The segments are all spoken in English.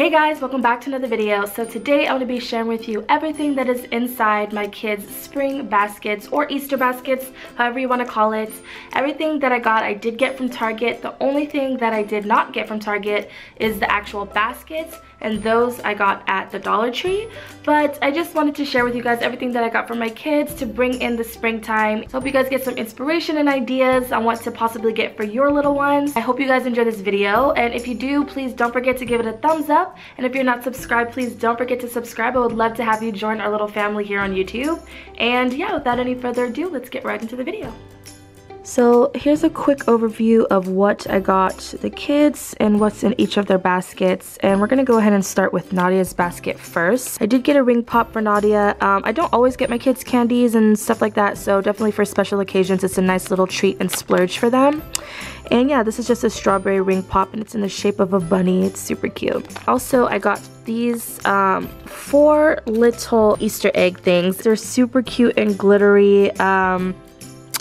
Hey guys, welcome back to another video. So today I'm going to be sharing with you everything that is inside my kids' spring baskets or Easter baskets, however you want to call it. Everything that I got, I did get from Target. The only thing that I did not get from Target is the actual baskets, and those I got at the Dollar Tree. But I just wanted to share with you guys everything that I got for my kids to bring in the springtime. So I hope you guys get some inspiration and ideas on what to possibly get for your little ones. I hope you guys enjoy this video, and if you do, please don't forget to give it a thumbs up. And if you're not subscribed, please don't forget to subscribe. I would love to have you join our little family here on YouTube. And yeah, without any further ado, let's get right into the video. So here's a quick overview of what I got the kids and what's in each of their baskets. And we're going to go ahead and start with Nadia's basket first. I did get a ring pop for Nadia. I don't always get my kids candies and stuff like that, so definitely for special occasions it's a nice little treat and splurge for them. And yeah, this is just a strawberry ring pop, and it's in the shape of a bunny. It's super cute. Also, I got these four little Easter egg things. They're super cute and glittery.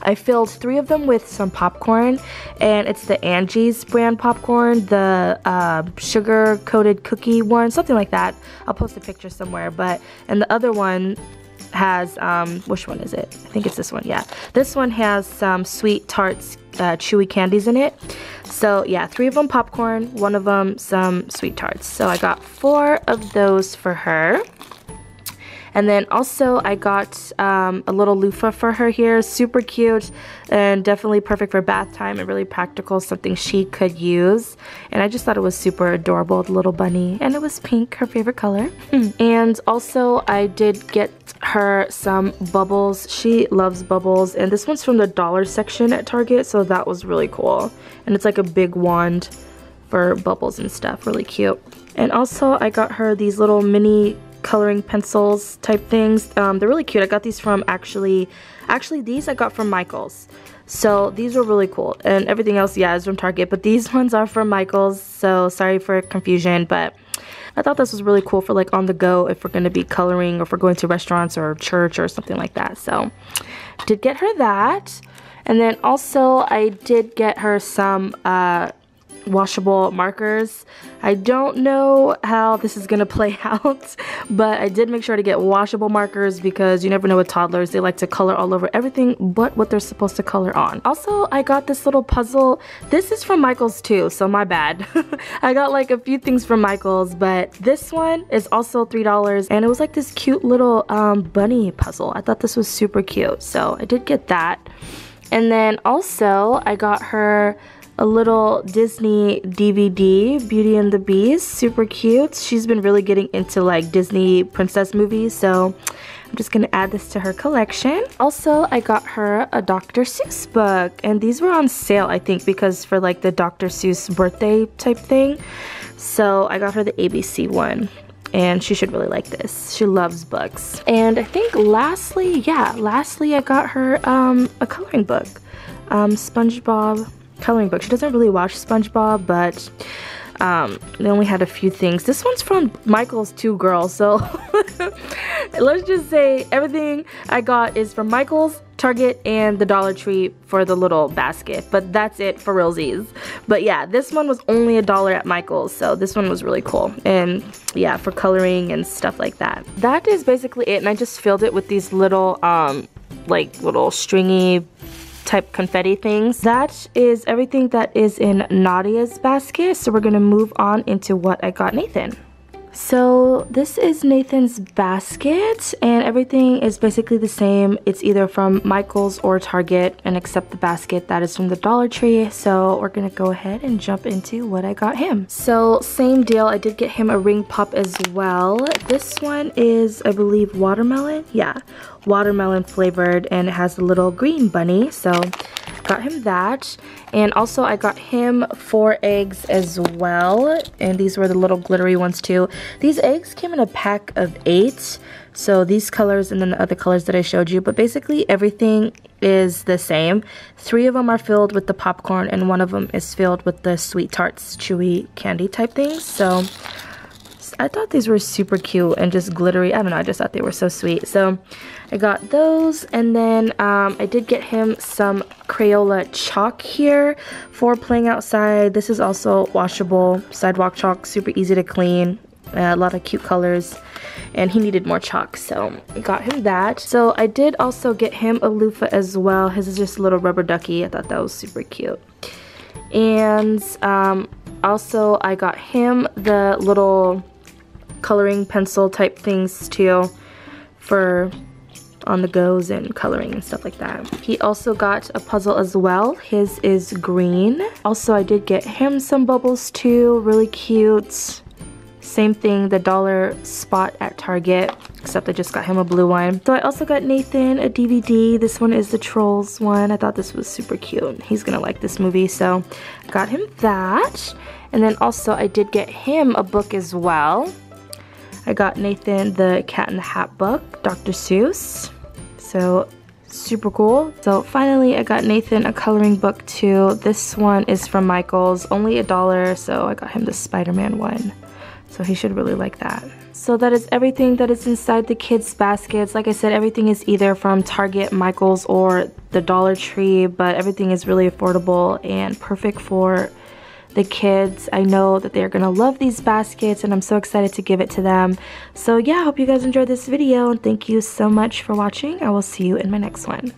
I filled three of them with some popcorn, and it's the Angie's brand popcorn, the sugar-coated cookie one, something like that. I'll post a picture somewhere, but, and the other one has, which one is it? I think it's this one, yeah. This one has some Sweet Tarts chewy candies in it. So yeah, three of them popcorn, one of them some Sweet Tarts. So I got four of those for her. And then also I got a little loofah for her here, super cute and definitely perfect for bath time and really practical, something she could use. And I just thought it was super adorable, the little bunny. And it was pink, her favorite color. And also I did get her some bubbles. She loves bubbles, and this one's from the dollar section at Target, so that was really cool. And it's like a big wand for bubbles and stuff, really cute. And also I got her these little mini coloring pencils type things. They're really cute. I got these from actually these I got from Michael's. So these were really cool, and everything else, yeah, is from Target, but these ones are from Michael's, so sorry for confusion, but I thought this was really cool for like on the go if we're going to be coloring or if we're going to restaurants or church or something like that. So did get her that. And then also I did get her some washable markers. I don't know how this is gonna play out, but I did make sure to get washable markers because you never know with toddlers, they like to color all over everything but what they're supposed to color on. Also, I got this little puzzle. This is from Michael's too, so my bad. I got like a few things from Michael's, but this one is also $3, and it was like this cute little bunny puzzle. I thought this was super cute, so I did get that. And then also I got her a little Disney DVD, Beauty and the Beast, super cute. She's been really getting into like Disney princess movies, so I'm just gonna add this to her collection. Also, I got her a Dr. Seuss book, and these were on sale, I think, because for like the Dr. Seuss birthday type thing. So I got her the ABC one, and she should really like this. She loves books. And I think lastly I got her a coloring book, SpongeBob coloring book. She doesn't really watch SpongeBob, but they only had a few things. This one's from Michael's too, girls, so let's just say everything I got is from Michael's, Target, and the Dollar Tree for the little basket, but that's it for realsies. But yeah, this one was only $1 at Michael's, so this one was really cool, and yeah, for coloring and stuff like that. That is basically it, and I just filled it with these little like little stringy type confetti things. That is everything that is in Nadia's basket, so we're gonna move on into what I got Nathan. So this is Nathan's basket, and everything is basically the same. It's either from Michael's or Target, and except the basket that is from the Dollar Tree. So we're gonna go ahead and jump into what I got him. So same deal, I did get him a ring pop as well. This one is, I believe, watermelon. Yeah, watermelon flavored, and it has a little green bunny, so got him that. And also I got him 4 eggs as well, and these were the little glittery ones too. These eggs came in a pack of 8, so these colors and then the other colors that I showed you, but basically everything is the same. 3 of them are filled with the popcorn, and 1 of them is filled with the Sweet Tarts chewy candy type things. So I thought these were super cute and just glittery. I don't know, I just thought they were so sweet. So I got those, and then I did get him some Crayola chalk here for playing outside. This is also washable sidewalk chalk, super easy to clean. a lot of cute colors, and he needed more chalk, so I got him that. So I did also get him a loofah as well. His is just a little rubber ducky. I thought that was super cute. And also I got him the little coloring pencil type things too, for on the goes and coloring and stuff like that. He also got a puzzle as well. His is green. Also I did get him some bubbles too, really cute. Same thing, the dollar spot at Target, except I just got him a blue one. So I also got Nathan a DVD. This one is the Trolls one. I thought this was super cute. He's gonna like this movie, so got him that. And then also I did get him a book as well. I got Nathan the Cat in the Hat book, Dr. Seuss. So super cool. So finally I got Nathan a coloring book too. This one is from Michael's, only $1, so I got him the Spider-Man one. So he should really like that. So that is everything that is inside the kids' baskets. Like I said, everything is either from Target, Michael's, or the Dollar Tree, but everything is really affordable and perfect for the kids. I know that they're gonna love these baskets, and I'm so excited to give it to them. So yeah, I hope you guys enjoyed this video, and thank you so much for watching. I will see you in my next one.